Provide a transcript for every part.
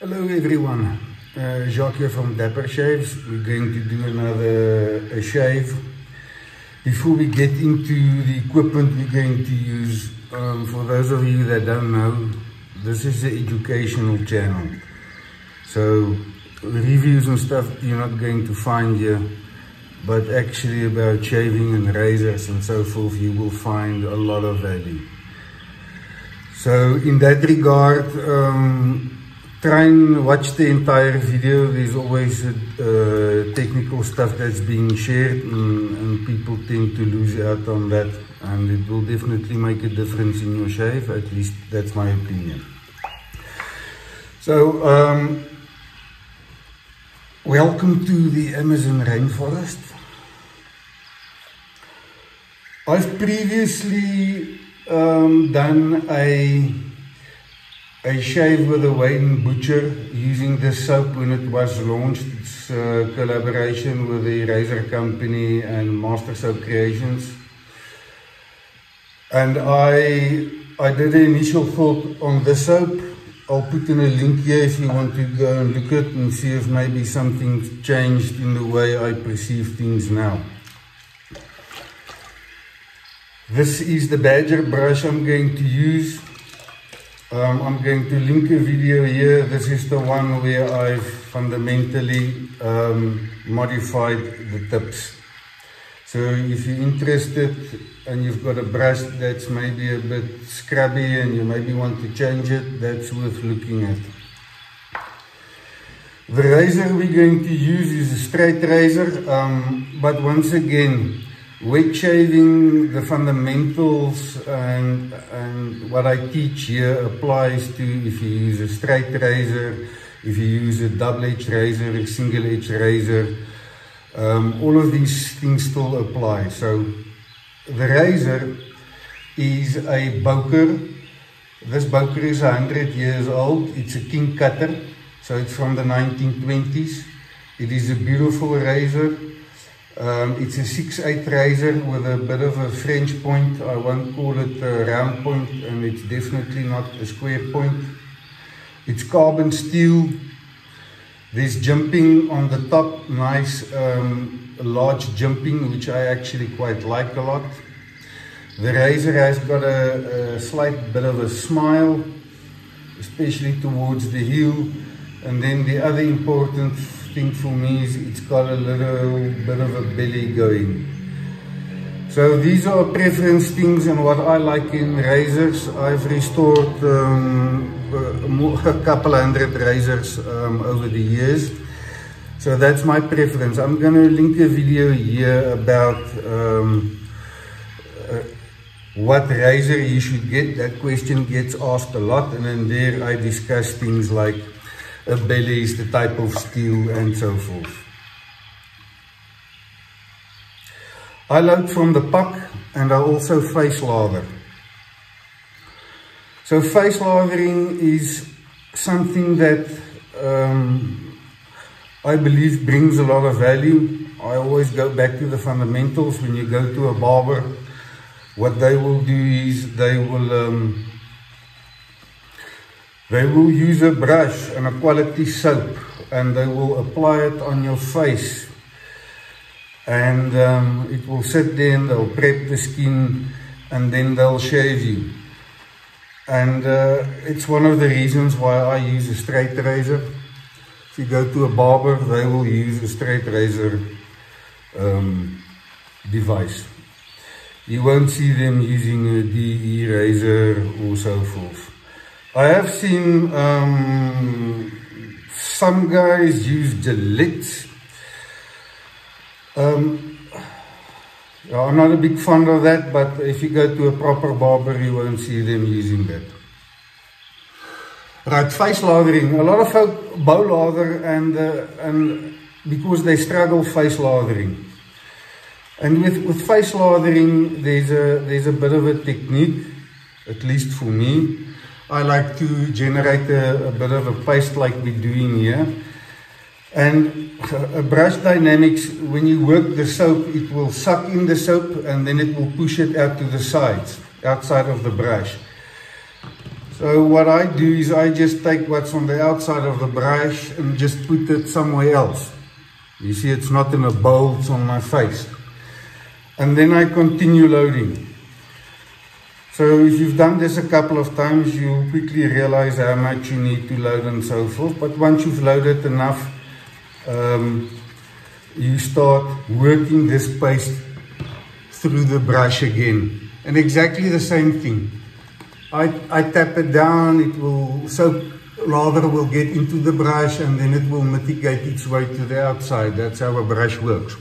Hello everyone, Jacques here from Dapper Shaves. We're going to do another shave. Before we get into the equipment we're going to use, for those of you that don't know, this is the educational channel. So reviews and stuff you're not going to find here, but actually about shaving and razors and so forth, you will find a lot of value. So in that regard, try and watch the entire video. There's always technical stuff that's being shared, and people tend to lose out on that, and it will definitely make a difference in your shave. At least that's my opinion. So welcome to the Amazon rainforest. I've previously done a shave with a Wayne Butcher using this soap when it was launched. It's a collaboration with the razor company and Master Soap Creations. And I did an initial thought on the soap. I'll put in a link here if you want to go and look at and see if maybe something's changed in the way I perceive things now. This is the Badger brush I'm going to use. I'm going to link a video here. This is the one where I've fundamentally modified the tips. So if you're interested and you've got a brush that's maybe a bit scrubby and you maybe want to change it, that's worth looking at. The razor we're going to use is a straight razor, but once again, wet shaving, the fundamentals and what I teach here applies to if you use a straight razor, if you use a double-edged razor, a single-edged razor. All of these things still apply. So the razor is a Boker. This Boker is 100 years old. It's a King Cutter, so it's from the 1920s. It is a beautiful razor. It's a 6/8 razor with a bit of a French point. I won't call it a round point, and it's definitely not a square point. It's carbon steel. There's jumping on the top, nice large jumping, which I actually quite like a lot. The razor has got a slight bit of a smile, especially towards the heel. And then the other important thing for me is it's got a little bit of a belly going. So these are preference things and what I like in razors. I've restored a couple hundred razors over the years. So that's my preference. I'm going to link a video here about what razor you should get. That question gets asked a lot, and then there I discuss things like a belly is the type of steel and so forth. I load from the puck, and I also face lather. So face lathering is something that I believe brings a lot of value. I always go back to the fundamentals. When you go to a barber, what they will do is they will use a brush and a quality soap, and they will apply it on your face. And it will sit there and they'll prep the skin and then they'll shave you. And it's one of the reasons why I use a straight razor. If you go to a barber, they will use a straight razor device. You won't see them using a DE razor or so forth. I have seen some guys use Gillettes. I'm not a big fan of that, but if you go to a proper barber, you won't see them using that. Right, face lathering. A lot of folk bow lather and because they struggle face lathering. And with face lathering, there's a bit of a technique, at least for me. I like to generate a bit of a paste like we're doing here. And a brush dynamics, when you work the soap, it will suck in the soap and then it will push it out to the sides, outside of the brush. So what I do is I just take what's on the outside of the brush and just put it somewhere else. You see, it's not in a bowl, it's on my face. And then I continue loading. So if you've done this a couple of times, you'll quickly realize how much you need to load and so forth. But once you've loaded enough, you start working this paste through the brush again. And exactly the same thing. I tap it down, it will soap rather will get into the brush and then it will mitigate its way to the outside. That's how a brush works.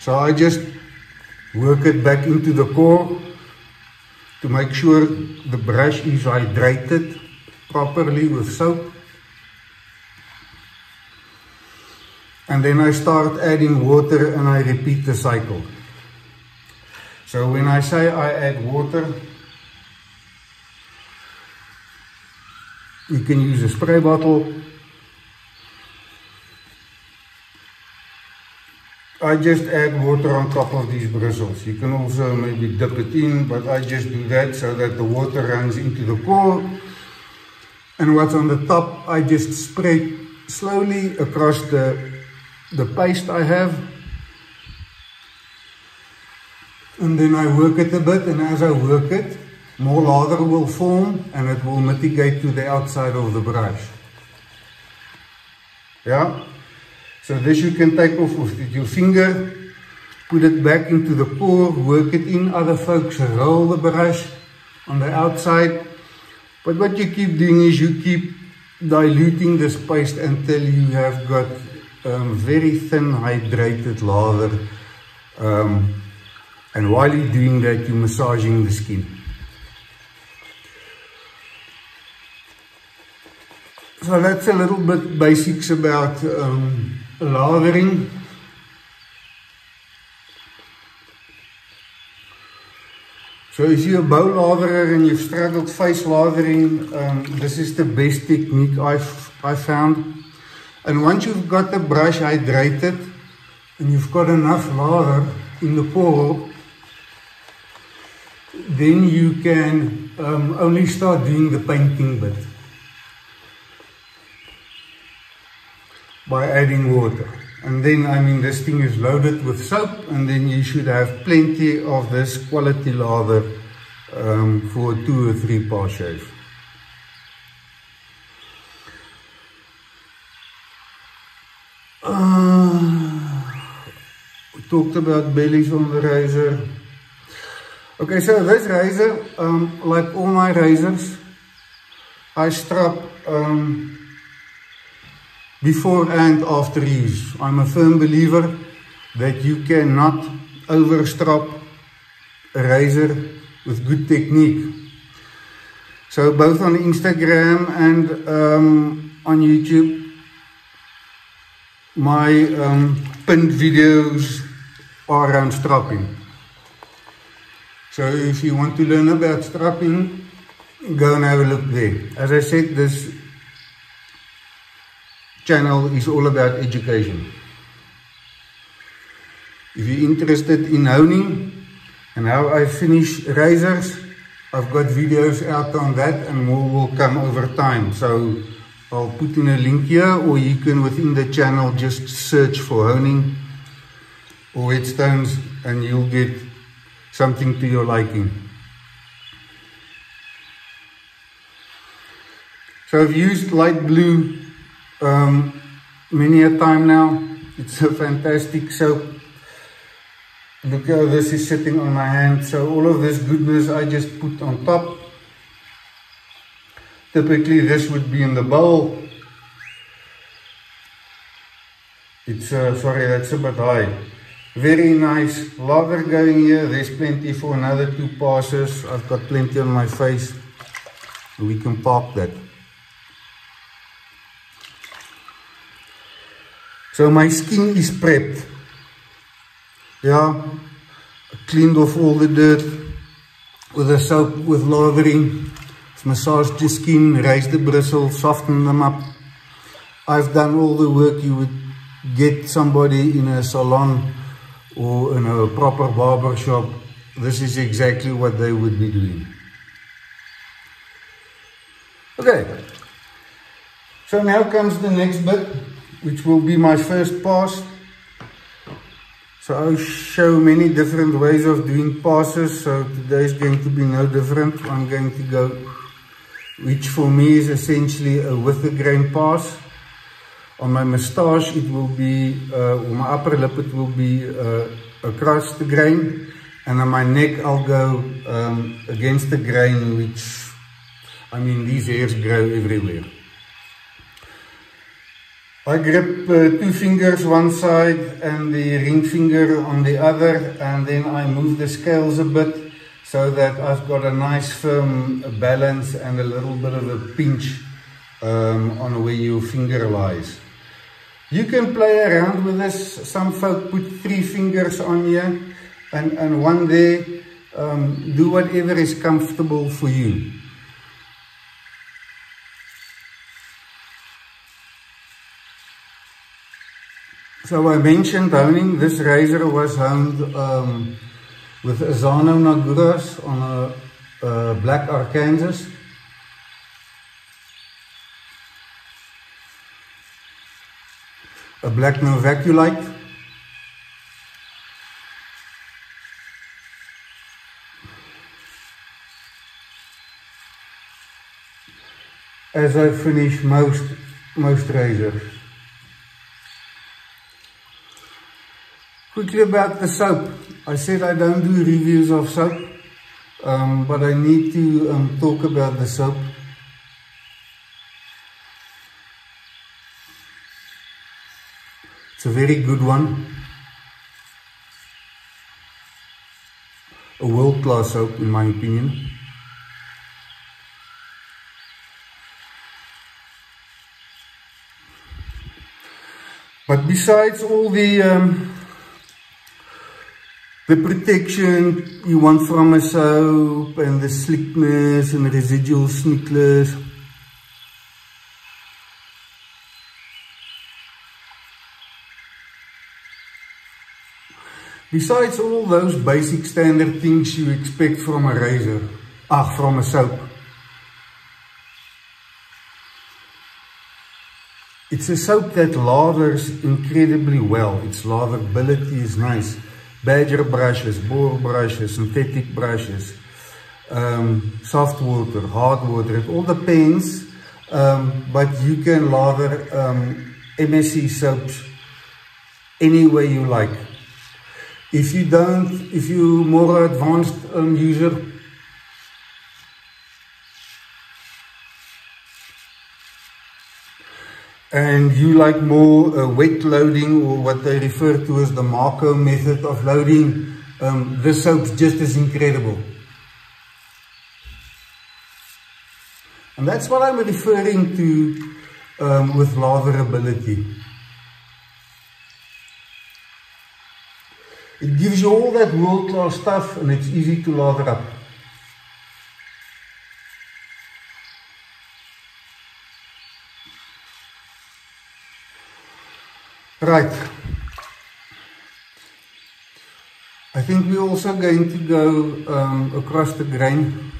So I just work it back into the core to make sure the brush is hydrated properly with soap. And then I start adding water and I repeat the cycle. So when I say I add water, you can use a spray bottle. I just add water on top of these bristles. You can also maybe dip it in, but I just do that so that the water runs into the core. And what's on the top, I just spray slowly across the paste I have. And then I work it a bit, and as I work it, more lather will form and it will mitigate to the outside of the brush. Yeah? So this you can take off with your finger, put it back into the core, work it in. Other folks roll the brush on the outside. But what you keep doing is you keep diluting this paste until you have got very thin hydrated lather. And while you're doing that, you're massaging the skin. So that's a little bit basics about lathering. So if you're a bow latherer and you've struggled face lathering, this is the best technique I found. And once you've got the brush hydrated and you've got enough lather in the core, then you can only start doing the painting bit, by adding water. And then, I mean, this thing is loaded with soap, and then you should have plenty of this quality lather for 2 or 3 pass shave. We talked about bellies on the razor. Okay, so this razor, like all my razors, I strap before and after use. I'm a firm believer that you cannot overstrap a razor with good technique. So both on Instagram and on YouTube, my pinned videos are around strapping. So if you want to learn about strapping, go and have a look there. As I said, this channel is all about education. If you're interested in honing and how I finish razors, I've got videos out on that and more will come over time. So I'll put in a link here, or you can within the channel just search for honing or headstones and you'll get something to your liking. So I've used light blue many a time now. It's a fantastic soap. Look how this is sitting on my hand. So all of this goodness I just put on top. Typically this would be in the bowl. It's sorry, that's a bit high. Very nice lather going here. There's plenty for another 2 passes. I've got plenty on my face. We can park that. So my skin is prepped. Yeah, I cleaned off all the dirt with the soap, with lathering. I've massaged the skin, raised the bristles, softened them up. I've done all the work you would get somebody in a salon or in a proper barber shop this is exactly what they would be doing. Okay, so now comes the next bit, which will be my first pass. So I'll show many different ways of doing passes, so today is going to be no different. I'm going to go, which for me is essentially a with the grain pass. On my moustache it will be, on my upper lip it will be across the grain, and on my neck I'll go against the grain, which, I mean, these hairs grow everywhere. I grip two fingers one side and the ring finger on the other, and then I move the scales a bit so that I've got a nice firm balance and a little bit of a pinch on where your finger lies. You can play around with this. Some folk put three fingers on you and one there. Do whatever is comfortable for you. So I mentioned honing. This razor was honed with Azano Naguras on a black Arkansas. A black Novaculite. As I finish most razors. Quickly about the soap. I said I don't do reviews of soap, but I need to talk about the soap. It's a very good one. A world-class soap in my opinion. But besides all the protection you want from a soap and the slickness and the residual snickness, besides all those basic standard things you expect from a razor, from a soap, it's a soap that lathers incredibly well. Its latherability is nice. Badger brushes, boar brushes, synthetic brushes, soft water, hard water, it all depends, but you can lather MSC soaps any way you like. If you don't, if you're more advanced user, and you like more wet loading, or what they refer to as the Marco method of loading, this soap's just as incredible. And that's what I'm referring to with latherability. It gives you all that world-class stuff and it's easy to lather up. Right, I think we're also going to go across the grain.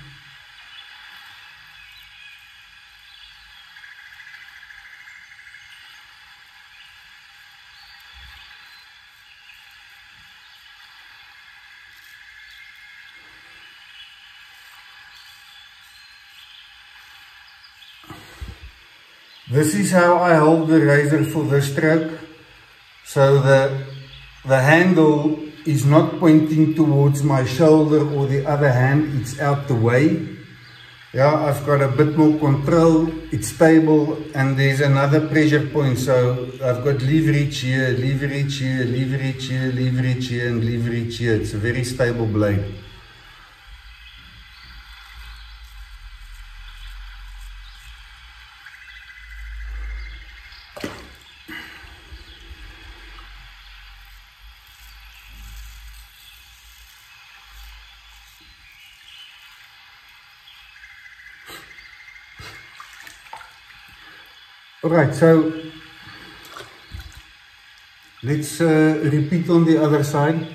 This is how I hold the razor for the stroke. So the handle is not pointing towards my shoulder or the other hand, it's out the way. Yeah, I've got a bit more control, it's stable, and there's another pressure point. So I've got leverage here, leverage here, leverage here, leverage here, and leverage here. It's a very stable blade. Alright, so let's repeat on the other side.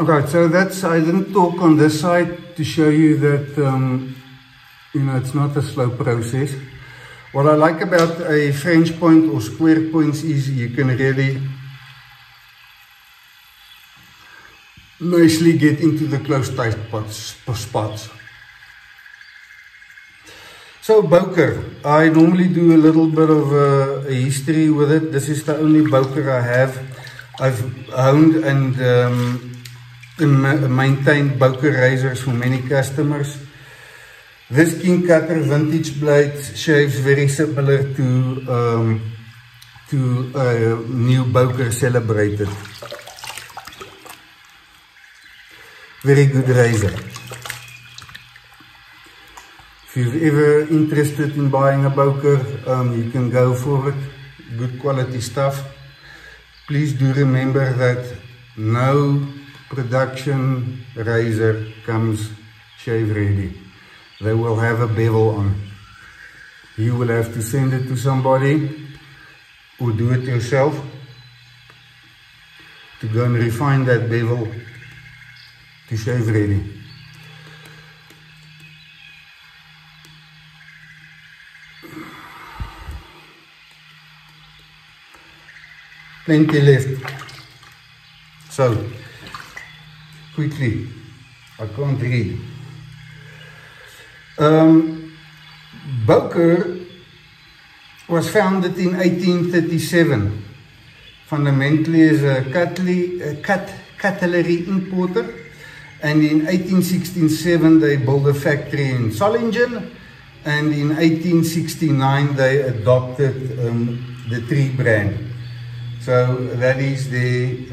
Okay, so that's, I didn't talk on this side to show you that, you know, it's not a slow process. What I like about a French point or square points is you can really nicely get into the close tight spots. So Boker, I normally do a little bit of a history with it. This is the only Boker I have. I've honed and maintained Boker razors for many customers. This King Cutter vintage blade shaves very similar to a new Boker Celebrated. Very good razor. If you're ever interested in buying a Boker, you can go for it. Good quality stuff. Please do remember that no production razor comes shave ready. They will have a bevel on. You will have to send it to somebody or do it yourself to go and refine that bevel to shave ready. Plenty left. So, quickly, I can't read. Boker was founded in 1837, fundamentally as a cutlery importer, and in 1867 they built a factory in Solingen, and in 1869 they adopted the tree brand. So that is the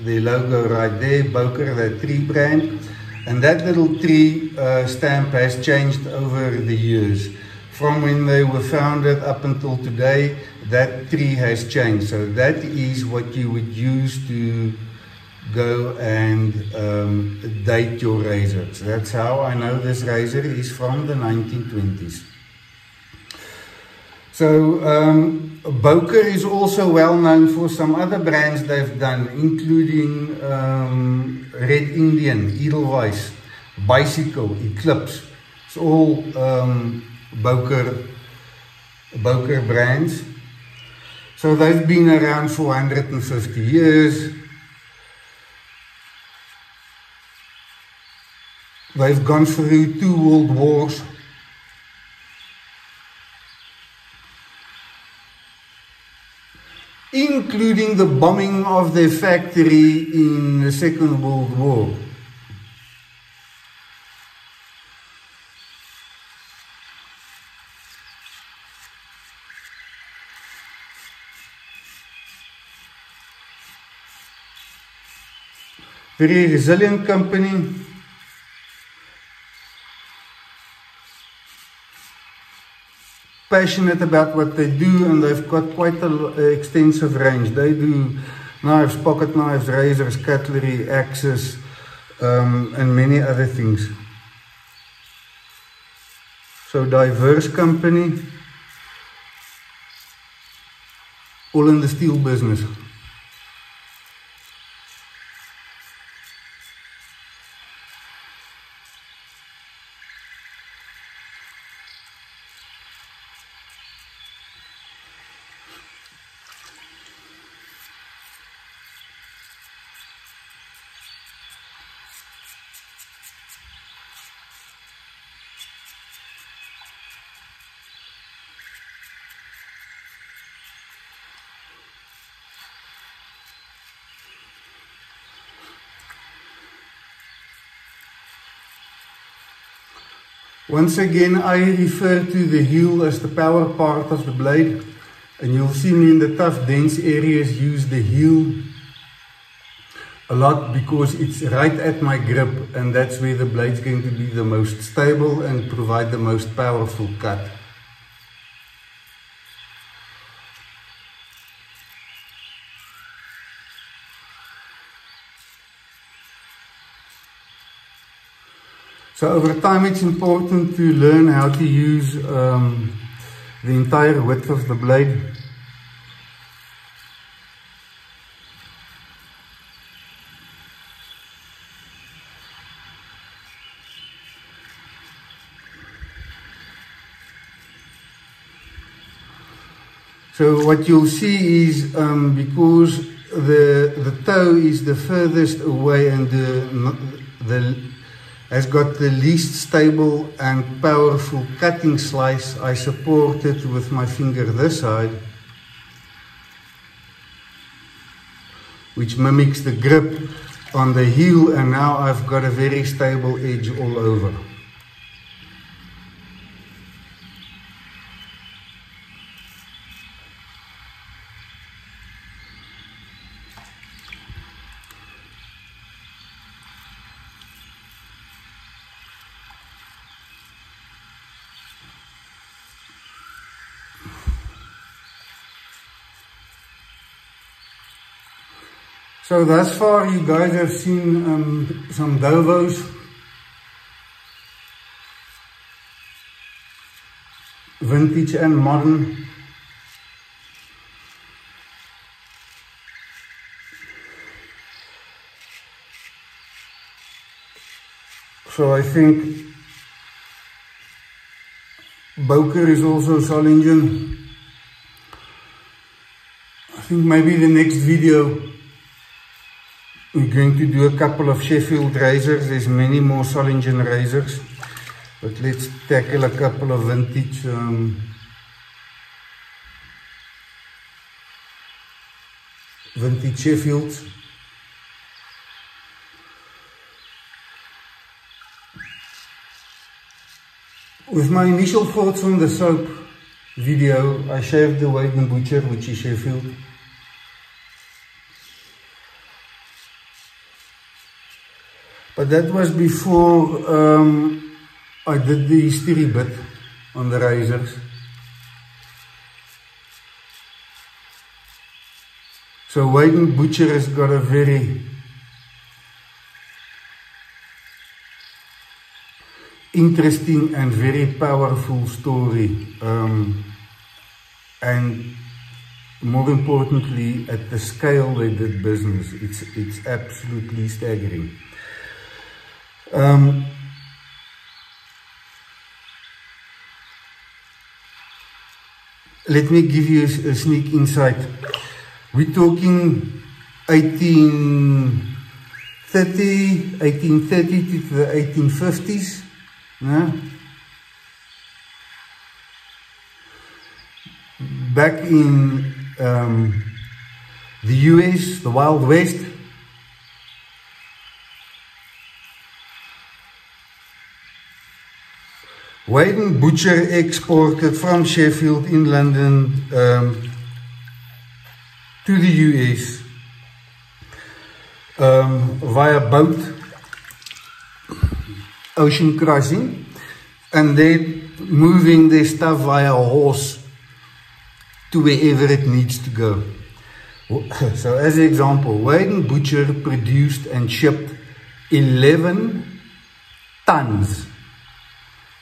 logo right there, Boker, the tree brand. And that little tree stamp has changed over the years. From when they were founded up until today, that tree has changed. So that is what you would use to go and date your razors. That's how I know this razor is from the 1920s. So Boker is also well known for some other brands they've done, including Red Indian, Edelweiss, Bicycle, Eclipse. It's all Boker brands. So they've been around for 150 years. They've gone through 2 world wars. Including the bombing of their factory in the Second World War. Very resilient company. Passionate about what they do, and they've got quite an extensive range. They do knives, pocket knives, razors, cutlery, axes, and many other things. So diverse company, all in the steel business. Once again, I refer to the heel as the power part of the blade, and you'll see me in the tough, dense areas use the heel a lot because it's right at my grip, and that's where the blade's going to be the most stable and provide the most powerful cut. So over time it's important to learn how to use the entire width of the blade. So what you'll see is because the toe is the furthest away and has got the least stable and powerful cutting slice, I support it with my finger this side, which mimics the grip on the heel, and now I've got a very stable edge all over. So thus far you guys have seen some dovos, vintage and modern. So I think Boker is also Solingen. I think maybe the next video we're going to do a couple of Sheffield razors. There's many more Solingen razors, but let's tackle a couple of vintage vintage Sheffields. With my initial thoughts on the soap video, I shaved the Wade and Butcher, which is Sheffield. But that was before I did the history bit on the razors. So Wade and Butcher has got a very interesting and very powerful story. And more importantly, at the scale they did business, it's absolutely staggering. Let me give you a sneak insight. We're talking 1830 to the 1850s. Yeah? Back in the US, the Wild West. Wade and Butcher exported from Sheffield in London to the US via boat, ocean crossing, and then moving their stuff via horse to wherever it needs to go. So as an example, Wade and Butcher produced and shipped 11 tons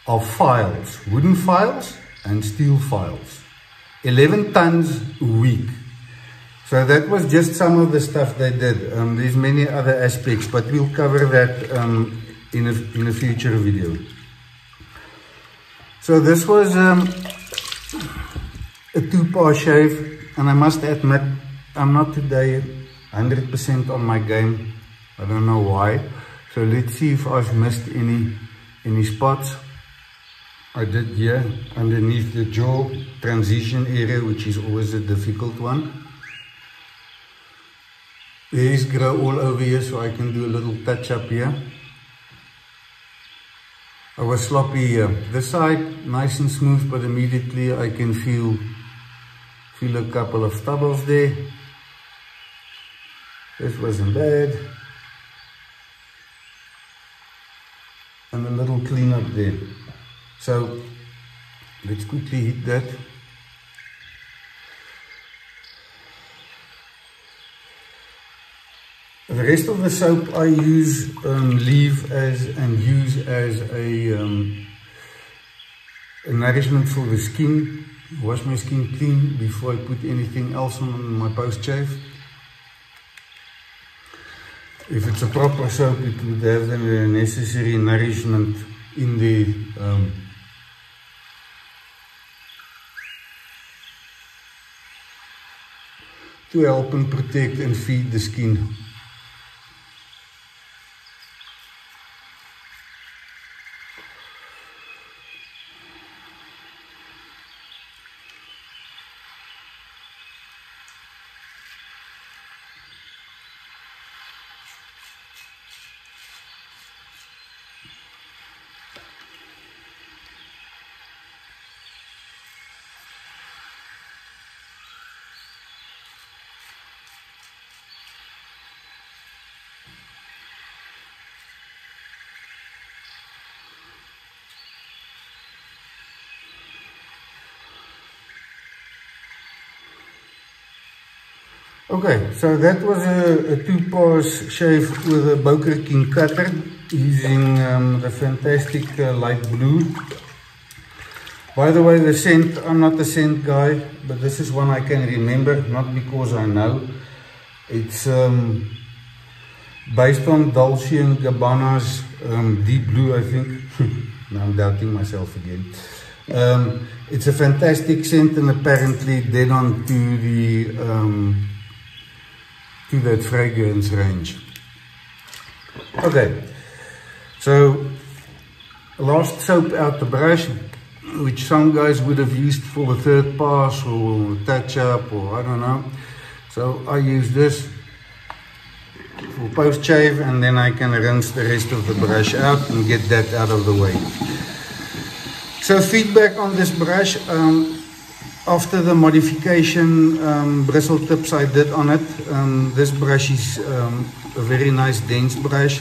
of files, wooden files and steel files, 11 tons a week. So that was just some of the stuff they did. There's many other aspects, but we'll cover that in a future video. So this was a two-par shave, and I must admit, I'm not today 100% on my game. I don't know why. So let's see if I've missed any spots. I did here, underneath the jaw, transition area, which is always a difficult one. These grow all over here, so I can do a little touch up here. I was sloppy here. This side, nice and smooth, but immediately I can feel a couple of stubbles there. This wasn't bad. And a little clean up there. So let's quickly hit that. The rest of the soap I use use as a nourishment for the skin. Wash my skin clean before I put anything else on my post shave. If it's a proper soap, it would have the necessary nourishment in the to help and protect and feed the skin. Okay, so that was a two-pass shave with a Boker King Cutter using the fantastic light blue. By the way, the scent, I'm not a scent guy, but this is one I can remember, not because I know. It's based on Dolce & Gabbana's Deep Blue, I think. Now I'm doubting myself again. It's a fantastic scent and apparently dead on to the... to that fragrance range. Okay, so last soap out the brush, which some guys would have used for a third pass or touch up or I don't know. So I use this for post shave and then I can rinse the rest of the brush out and get that out of the way. So feedback on this brush. After the modification bristle tips I did on it, this brush is a very nice dense brush,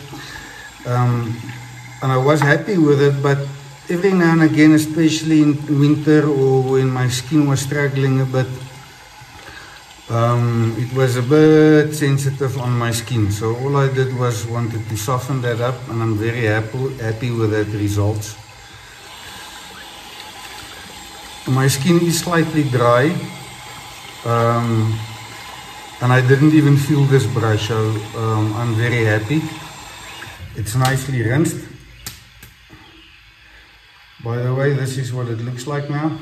and I was happy with it, but every now and again, especially in winter or when my skin was struggling a bit, it was a bit sensitive on my skin. So all I did was wanted to soften that up, and I'm very happy with that results. My skin is slightly dry, and I didn't even feel this brush, so I'm very happy. It's nicely rinsed. By the way, this is what it looks like now.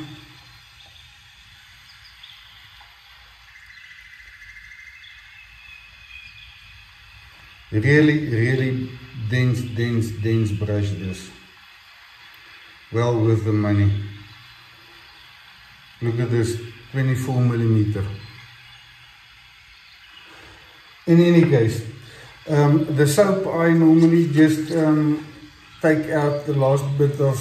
Really, really dense, dense, dense brush this. Well worth the money. Look at this, 24mm. In any case, the soap I normally just take out the last bit of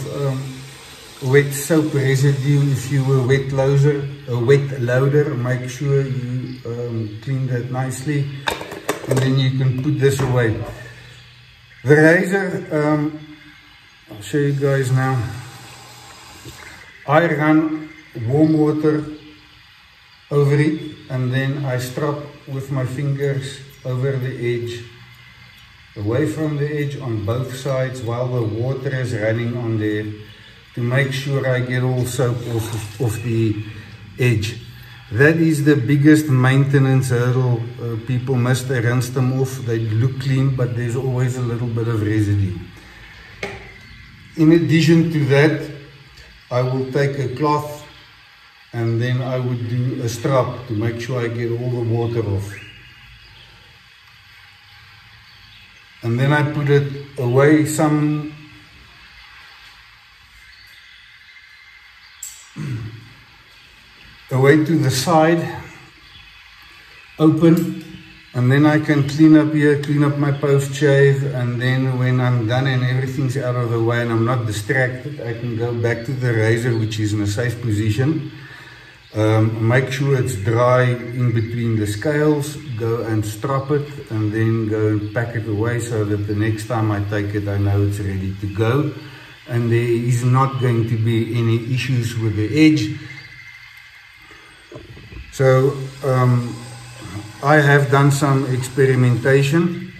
wet soap residue. If you were a wet loader, make sure you clean that nicely, and then you can put this away. The razor, I'll show you guys now. I run warm water over it and then I strap with my fingers over the edge, away from the edge on both sides while the water is running on there to make sure I get all soap off the edge. That is the biggest maintenance hurdle. People must rinse them off. They look clean, but there's always a little bit of residue. In addition to that, I will take a cloth and then I would do a strap to make sure I get all the water off. And then I put it away away to the side, open, and then I can clean up here, clean up my post-shave, and then when I'm done and everything's out of the way and I'm not distracted, I can go back to the razor, which is in a safe position. Make sure it's dry in between the scales, go and strap it and then go and pack it away so that the next time I take it I know it's ready to go and there is not going to be any issues with the edge. So I have done some experimentation.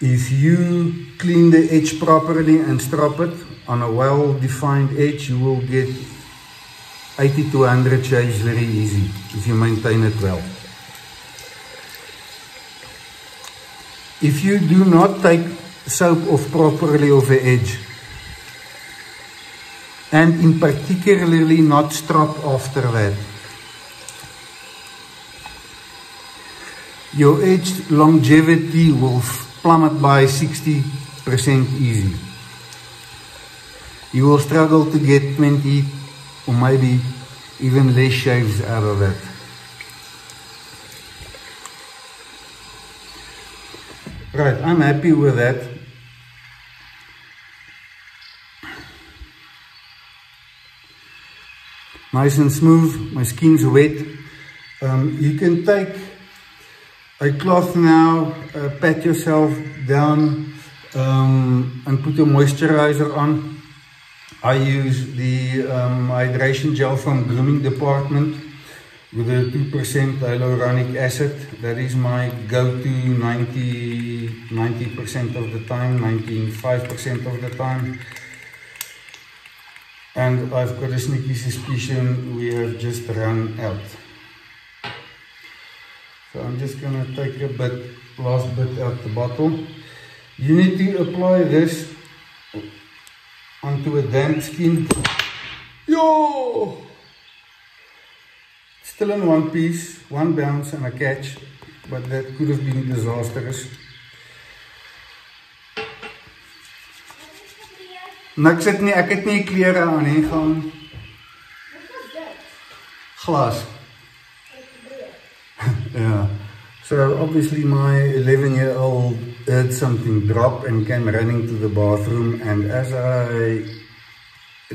If you clean the edge properly and strap it on a well-defined edge, you will get 80 to 100 shaves very easy if you maintain it well. If you do not take soap off properly off the edge, and in particularly not strap after that, your edge longevity will plummet by 60% easy. You will struggle to get 20 or maybe even less shaves out of that. Right, I'm happy with that. Nice and smooth, my skin's wet. You can take a cloth now, pat yourself down and put a moisturizer on. I use the hydration gel from Grooming Department with a 2% hyaluronic acid. That is my go-to 90% of the time, 95% of the time. And I've got a sneaky suspicion we have just run out. So I'm just gonna take a bit, last bit out the bottle. You need to apply this onto a damp skin. Yo! Still in one piece, one bounce and a catch, but that could have been disastrous. Niks het nie, ek het nie klere aan nie gaan. Glas. Yeah. So obviously my 11-year-old heard something drop and came running to the bathroom, and as I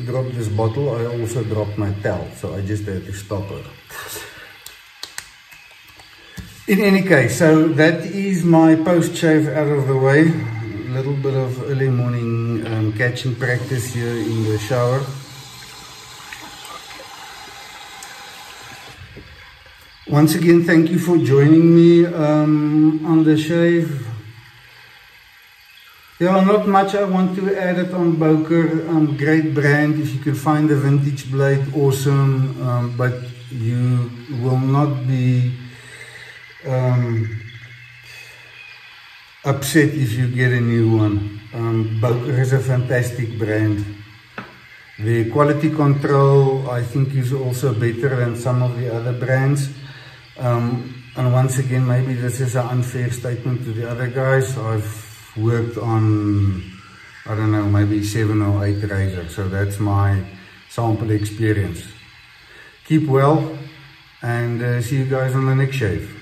dropped this bottle, I also dropped my towel, so I just had to stop her. In any case, so that is my post-shave out of the way. A little bit of early morning catching practice here in the shower. Once again, thank you for joining me on the shave. Yeah, not much I want to add it on Boker. Great brand. If you can find a vintage blade, awesome. But you will not be upset if you get a new one. Boker is a fantastic brand. The quality control, I think, is also better than some of the other brands. And once again, maybe this is an unfair statement to the other guys. I've worked on, I don't know, maybe 7 or 8 razors. So that's my sample experience. Keep well and see you guys on the next shave.